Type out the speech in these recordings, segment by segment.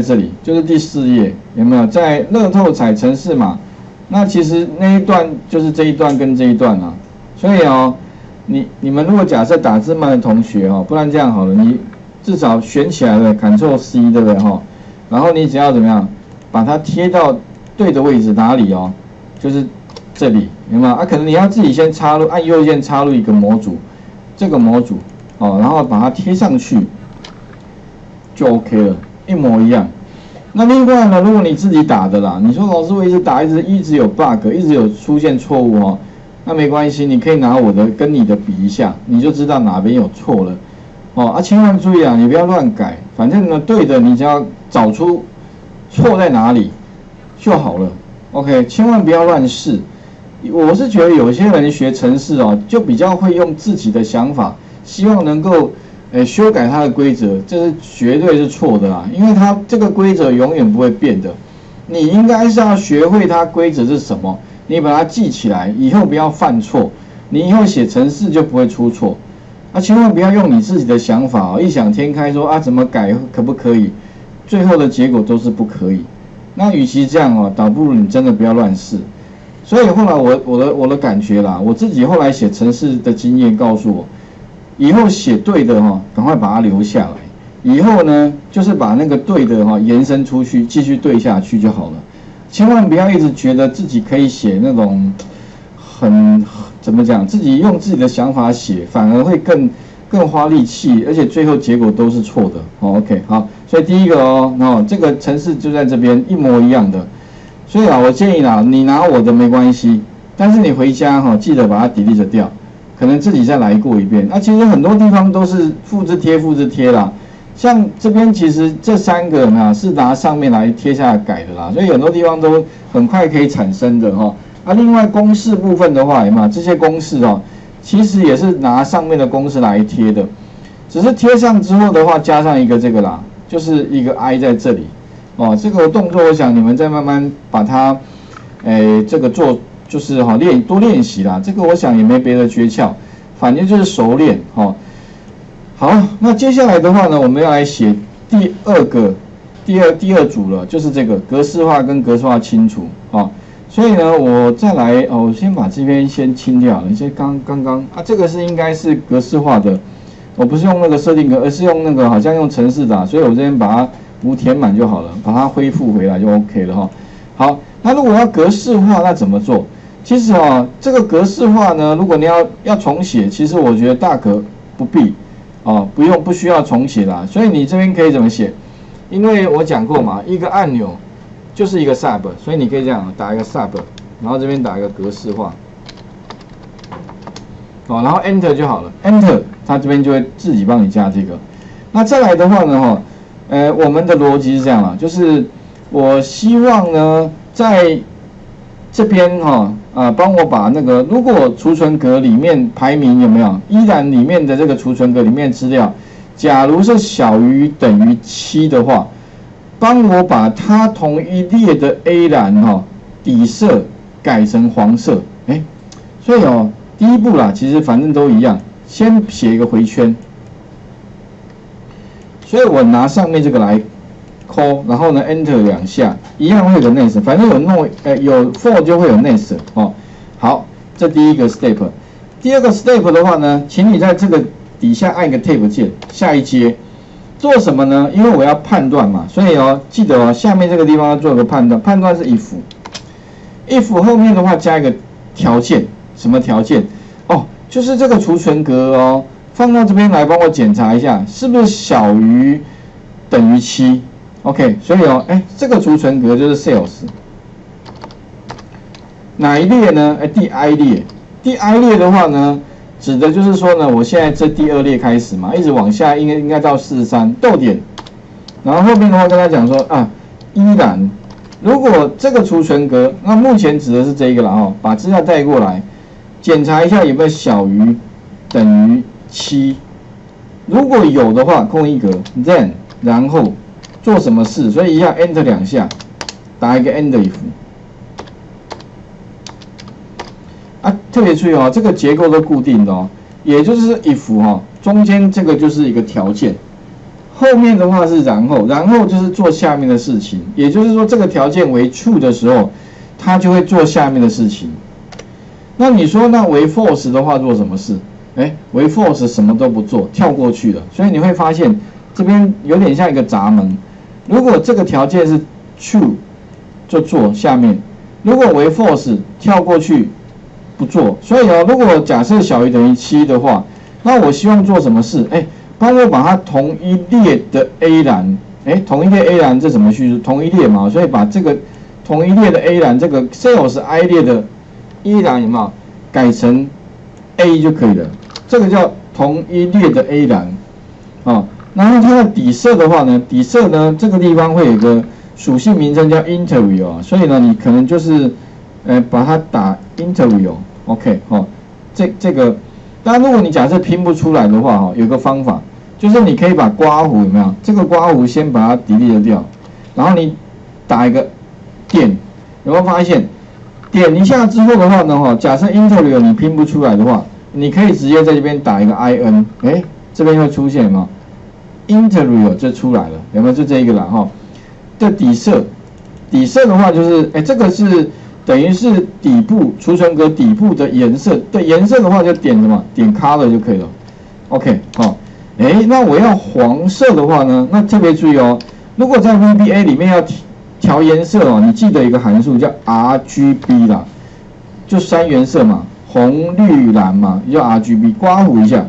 在这里就是第四页，有没有在乐透彩程式码？那其实那一段就是这一段跟这一段啊。所以哦，你们如果假设打字慢的同学哦，不然这样好了，你至少选起来了 ，Ctrl C 对不对哈？然后你只要怎么样，把它贴到对的位置哪里哦，就是这里有没有啊？可能你要自己先插入，按右键插入一个模组，这个模组哦，然后把它贴上去就 OK 了。 一模一样。那另外呢，如果你自己打的啦，你说老师我一直打，一直有 bug， 一直有出现错误哦，那没关系，你可以拿我的跟你的比一下，你就知道哪边有错了哦。啊，千万注意啊，你不要乱改，反正呢对的，你只要找出错在哪里就好了。OK， 千万不要乱试。我是觉得有些人学程式哦，就比较会用自己的想法，希望能够。 修改它的规则，这是绝对是错的啦，因为它这个规则永远不会变的。你应该是要学会它规则是什么，你把它记起来，以后不要犯错，你以后写程式就不会出错。啊，千万不要用你自己的想法哦，异想天开说啊怎么改可不可以，最后的结果都是不可以。那与其这样哦，倒不如你真的不要乱试。所以后来我的感觉啦，我自己后来写程式的经验告诉我。 以后写对的哈，赶快把它留下来。以后呢，就是把那个对的哈延伸出去，继续对下去就好了。千万不要一直觉得自己可以写那种很怎么讲，自己用自己的想法写，反而会更花力气，而且最后结果都是错的。哦 ，OK， 好，所以第一个哦，哦这个程式就在这边一模一样的。所以啊，我建议啦，你拿我的没关系，但是你回家哈，记得把它 delete 掉。 可能自己再来过一遍。那、啊、其实很多地方都是复制贴啦。像这边其实这三个呢是拿上面来贴下来改的啦，所以很多地方都很快可以产生的哈、哦。啊，另外公式部分的话，嘛这些公式哦，其实也是拿上面的公式来贴的，只是贴上之后的话，加上一个这个啦，就是一个 i 在这里哦。这个动作我想你们再慢慢把它，诶这个做。 就是哈多练习啦，这个我想也没别的诀窍，反正就是熟练哈。好，那接下来的话呢，我们要来写第二组了，就是这个格式化跟格式化清除啊。所以呢，我再来哦，我先把这边先清掉了，先刚啊，这个是应该是格式化的，我不是用那个设定格，而是用那个好像用程式的、啊，所以我这边把它无填满就好了，把它恢复回来就 OK 了哈。好，那如果要格式化，那怎么做？ 其实哦，这个格式化呢，如果你要重写，其实我觉得大可不必，哦，不需要重写啦。所以你这边可以怎么写？因为我讲过嘛，一个按钮就是一个 sub， 所以你可以这样打一个 sub， 然后这边打一个格式化，哦，然后 enter 就好了 ，enter 它这边就会自己帮你加这个。那再来的话呢，哈，我们的逻辑是这样啦，就是我希望呢，在这边哈。 啊，帮我把那个，如果储存格里面排名有没有？依然里面的这个储存格里面资料，假如是小于等于7的话，帮我把它同一列的 A 栏哈、哦、底色改成黄色。哎，所以哦，第一步啦，其实反正都一样，先写一个回圈。所以我拿上面这个来 call， 然后呢 enter 两下，一样会有 next， 反正有弄有 for 就会有 next 哦。好，这第一个 step， 第二个 step 的话呢，请你在这个底下按个 tab 键，下一阶做什么呢？因为我要判断嘛，所以哦，记得哦，下面这个地方要做个判断，判断是 if 后面的话加一个条件，什么条件？哦，就是这个储存格哦，放到这边来帮我检查一下，是不是小于等于7。 OK， 所以哦，哎，这个储存格就是 sales， 哪一列呢？哎，第 i 列，第 i 列的话呢，指的就是说呢，我现在这第2列开始嘛，一直往下，应该到43逗点，然后后面的话跟他讲说啊，依然，如果这个储存格，那目前指的是这个了哦，把资料带过来，检查一下有没有小于等于7，如果有的话，空一格 ，then 然后。 做什么事？所以一样 ，enter 两下，打一个 end if。啊，特别注意哦，这个结构都固定的哦，也就是 if 哈、哦，中间这个就是一个条件，后面的话是然后就是做下面的事情，也就是说这个条件为 true 的时候，它就会做下面的事情。那你说那为 false 的话做什么事？哎，为 false 什么都不做，跳过去了。所以你会发现这边有点像一个闸门。如果这个条件是 true， 就做下面；如果为 false， 跳过去不做。所以啊，如果假设小于等于7的话，那我希望做什么事？哎。 帮我把它同一列的 A 栏，哎，同一列 A 栏这怎么叙述？同一列嘛，所以把这个同一列的 A 栏，这个 Sales I 列的一栏有没有改成 A 就可以了？这个叫同一列的 A 栏啊、哦。然后它的底色的话呢，底色呢这个地方会有个属性名称叫 Interview 啊、哦，所以呢你可能就是，把它打 Interview，OK、哦，这个，但如果你假设拼不出来的话，哈，有个方法。 就是你可以把刮弧有没有？这个刮弧先把它 delete 掉，然后你打一个点，有没有发现？点一下之后的话呢，哈，假设 interview 你拼不出来的话，你可以直接在这边打一个 in， 哎，这边会出现吗 ？interview 就出来了，有没有？就这一个啦，哈。的底色，底色的话就是，哎，这个是等于是底部储存格底部的颜色，对颜色的话就点什么？点 color 就可以了。OK， 好。 哎，那我要黄色的话呢？那特别注意哦，如果在 VBA 里面要调颜色哦，你记得一个函数叫 RGB 啦，就三原色嘛，红、绿、蓝嘛，叫 RGB， 刮弧一下。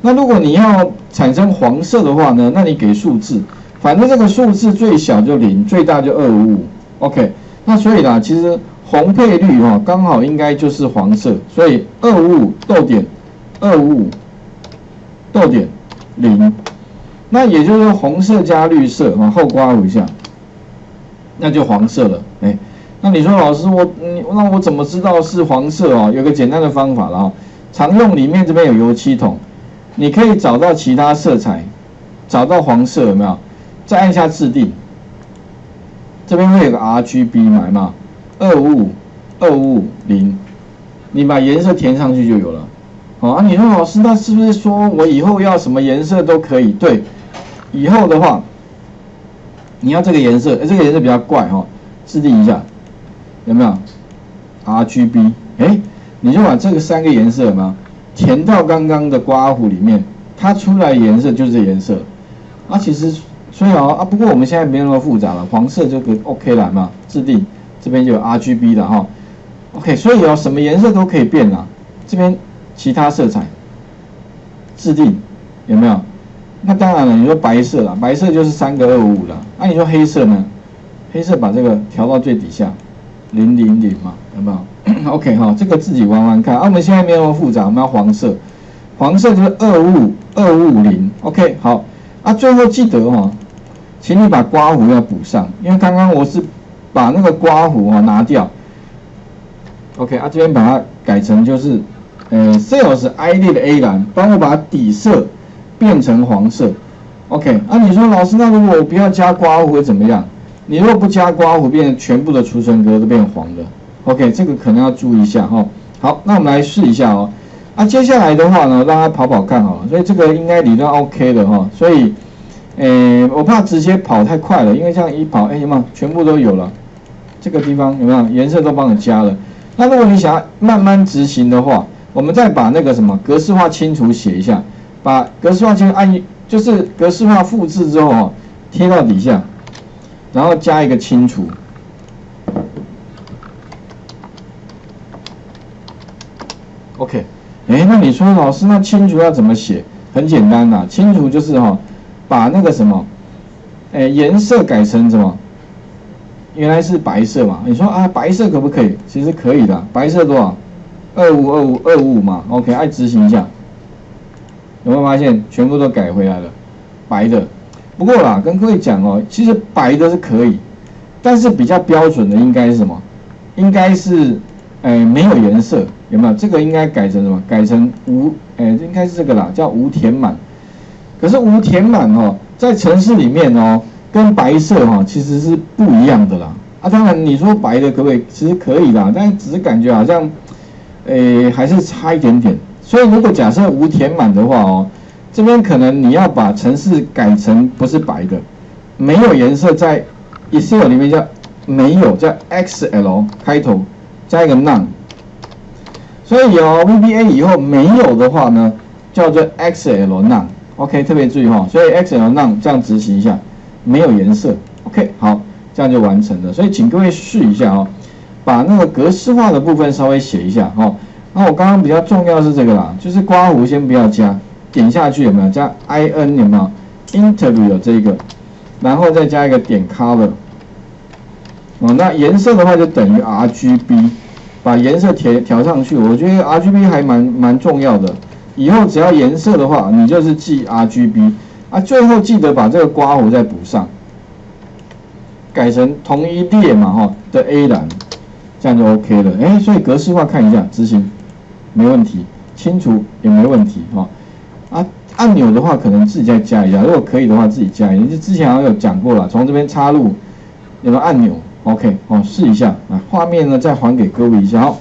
那如果你要产生黄色的话呢，那你给数字，反正这个数字最小就0，最大就255。OK， 那所以啦，其实红配绿哦，刚好应该就是黄色，所以255逗点255。 逗点0，那也就是说红色加绿色，往后刮弧一下，那就黄色了。哎，那你说老师那我怎么知道是黄色哦？有个简单的方法啦、哦，常用里面这边有油漆桶，你可以找到其他色彩，找到黄色有没有？再按下制定，这边会有个 RGB 嘛嘛，255 255 0，你把颜色填上去就有了。 哦、啊，你说老师，那是不是说我以后要什么颜色都可以？对，以后的话，你要这个颜色，这个颜色比较怪哈、哦，制定一下，有没有 ？RGB， 哎，你就把这个三个颜色嘛填到刚刚的刮弧里面，它出来的颜色就是这颜色。啊，其实所以啊，不过我们现在没那么复杂了，黄色就可 OK 了嘛，制定这边就有 RGB 了哈、哦。OK， 所以哦，什么颜色都可以变啦，这边。 其他色彩制定有没有？那当然了，你说白色啦，白色就是3个255啦。那、啊、你说黑色呢？黑色把这个调到最底下，000嘛，有没有？OK 哈，这个自己玩玩看。啊，我们现在没有那么复杂，我们要黄色，黄色就是255 250。OK 好，啊，最后记得哈、哦，请你把刮弧要补上，因为刚刚我是把那个刮弧啊、哦、拿掉。OK 啊，这边把它改成就是。 Sales I 列的 A 栏，帮我把底色变成黄色。OK， 啊，你说老师，那如果我不要加刮弧会怎么样？你如果不加刮弧，变成全部的储存格都变黄的。OK， 这个可能要注意一下哈、哦。好，那我们来试一下哦。啊，接下来的话呢，让它跑跑看好了。所以这个应该理论 OK 的哈、哦。所以，我怕直接跑太快了，因为这样一跑，哎，有没有全部都有了？这个地方有没有颜色都帮你加了？那如果你想要慢慢执行的话， 我们再把那个什么格式化清除写一下，把格式化清除按就是格式化复制之后哦，贴到底下，然后加一个清除。OK， 哎，那你说老师，那清除要怎么写？很简单啦、啊，清除就是哦，把那个什么，哎，颜色改成什么？原来是白色嘛？你说啊，白色可不可以？其实可以的，白色多少？ 255 255 255嘛 ，OK， 按执行一下，有没有发现全部都改回来了，白的。不过啦，跟各位讲哦，其实白的是可以，但是比较标准的应该是什么？应该是，没有颜色，有没有？这个应该改成什么？改成无，应该是这个啦，叫无填满。可是无填满哦，在程式里面哦，跟白色哈、哦、其实是不一样的啦。啊，当然你说白的可不可以？其实可以啦，但只是感觉好像。 还是差一点点，所以如果假设无填满的话哦，这边可能你要把程式改成不是白的，没有颜色，在 Excel 里面叫没有，叫 EXCEL 开头加一个 none。所以有 VBA 以后没有的话呢，叫做 EXCEL none。OK， 特别注意哈，所以 EXCEL none 这样执行一下，没有颜色。OK， 好，这样就完成了。所以请各位试一下哦，把那个格式化的部分稍微写一下哦。那我刚刚比较重要的是这个啦，就是刮弧先不要加，点下去有没有加 in 有没有 interview 有这个，然后再加一个点 color。哦，那颜色的话就等于 RGB， 把颜色调上去。我觉得 RGB 还蛮重要的，以后只要颜色的话，你就是记 RGB 啊。最后记得把这个刮弧再补上，改成同一列嘛哈的 A 栏。这样就 OK 了，哎，所以格式化看一下，执行没问题，清除也没问题哈、哦。啊，按钮的话可能自己再加一下，如果可以的话自己加一下。就之前好像有讲过了，从这边插入有个按钮 ，OK， 哦，试一下啊，画面呢再还给各位一下。好